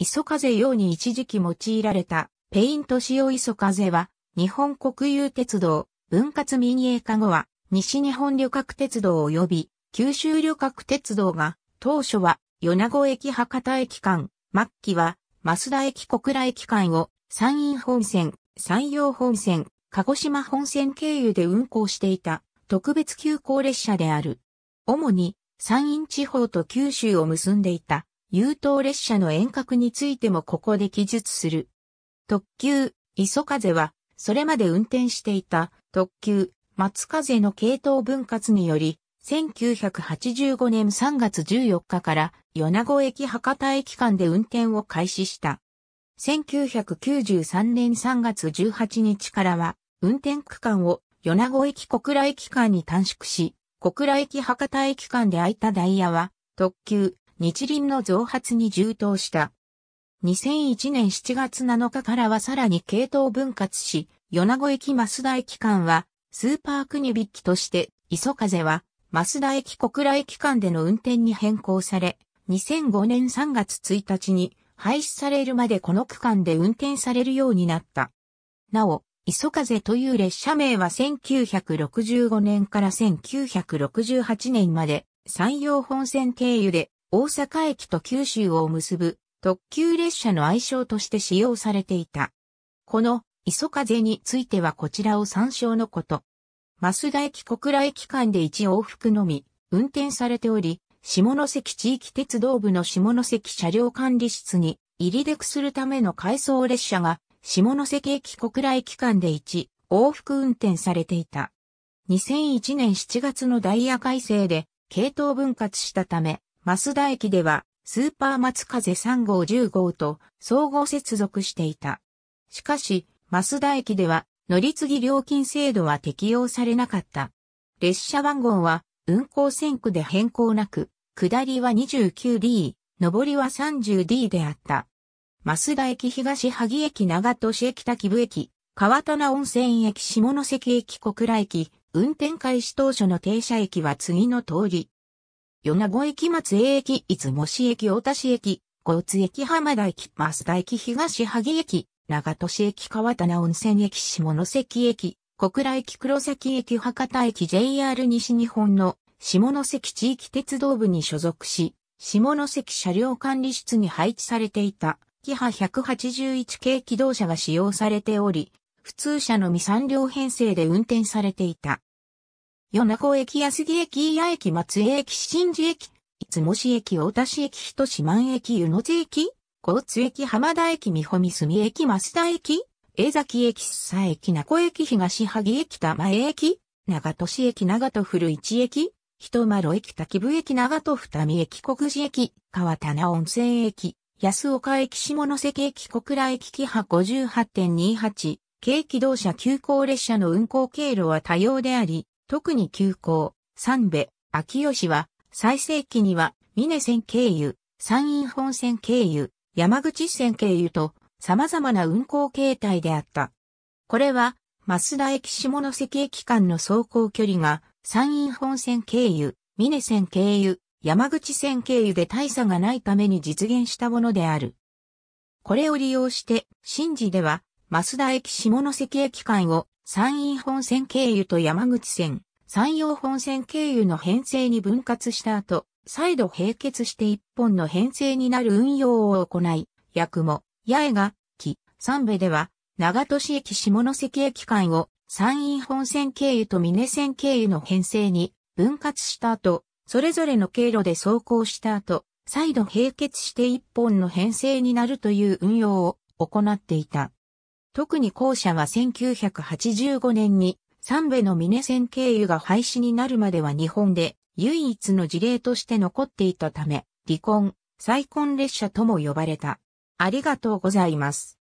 磯風用に一時期用いられたペイント塩磯風は日本国有鉄道、分割民営化後は西日本旅客鉄道及び九州旅客鉄道が当初は米子駅博多駅間、末期は増田駅小倉駅間を山陰本線、山陽本線、鹿児島本線経由で運行していた特別急行列車である。主に山陰地方と九州を結んでいた優等列車の沿革についてもここで記述する。特急、磯風はそれまで運転していた特急、松風の系統分割により1985年3月14日から米子駅博多駅間で運転を開始した。1993年3月18日からは、運転区間を米子駅小倉駅間に短縮し、小倉駅博多駅間で空いたダイヤは、特急、日輪の増発に充当した。2001年7月7日からはさらに系統分割し、米子駅増田駅間は、スーパーくにびっきとして、磯風は、増田駅小倉駅間での運転に変更され、2005年3月1日に、廃止されるまでこの区間で運転されるようになった。なお、磯風という列車名は1965年から1968年まで山陽本線経由で大阪駅と九州を結ぶ特急列車の愛称として使用されていた。この磯風についてはこちらを参照のこと。増田駅小倉駅間で1往復のみ運転されており、下関地域鉄道部の下関車両管理室に入り出くするための回送列車が下関駅小倉駅間で1往復運転されていた。2001年7月のダイヤ改正で系統分割したため、増田駅ではスーパー松風3号10号と相互接続していた。しかし、増田駅では乗り継ぎ料金制度は適用されなかった。列車番号は運行線区で変更なく、下りは 29D、上りは 30D であった。増田駅東萩駅長門市駅滝部駅、川棚温泉駅下関駅小倉駅、運転開始当初の停車駅は次の通り。米子駅松江駅出雲市駅太田市駅、江津駅浜田駅増田駅東萩駅、長門市駅川棚温泉駅下関駅。小倉駅黒崎駅博多駅 JR 西日本の下関地域鉄道部に所属し、下関車両管理室に配置されていたキハ181系気動車が使用されており、普通車のみ3両編成で運転されていた。米子駅安木駅伊谷駅松江駅新寺駅、出雲市駅太田市駅人志満駅湯の津駅、江津駅浜田駅美保三隅駅増田駅、江崎駅須佐駅名古駅東萩駅玉江駅長門市駅長門古市駅人丸駅滝部駅長門二見駅小久寺駅川棚温泉駅安岡駅下関駅小倉駅キハ 58.28 軽気動車急行列車の運行経路は多様であり、特に急行三部秋吉は最盛期には峰線経由、山陰本線経由、山口線経由と様々な運行形態であった。これは、増田駅下関駅間の走行距離が、山陰本線経由、峰線経由、山口線経由で大差がないために実現したものである。これを利用して、新寺では、増田駅下関駅間を、山陰本線経由と山口線、山陽本線経由の編成に分割した後、再度並結して一本の編成になる運用を行い、八雲、八重が、木、三部では、長門市駅下関駅間を、山陰本線経由と峰線経由の編成に分割した後、それぞれの経路で走行した後、再度並結して一本の編成になるという運用を行っていた。特に後者は1985年に、三部の峰線経由が廃止になるまでは日本で唯一の事例として残っていたため、離婚、再婚列車とも呼ばれた。ありがとうございます。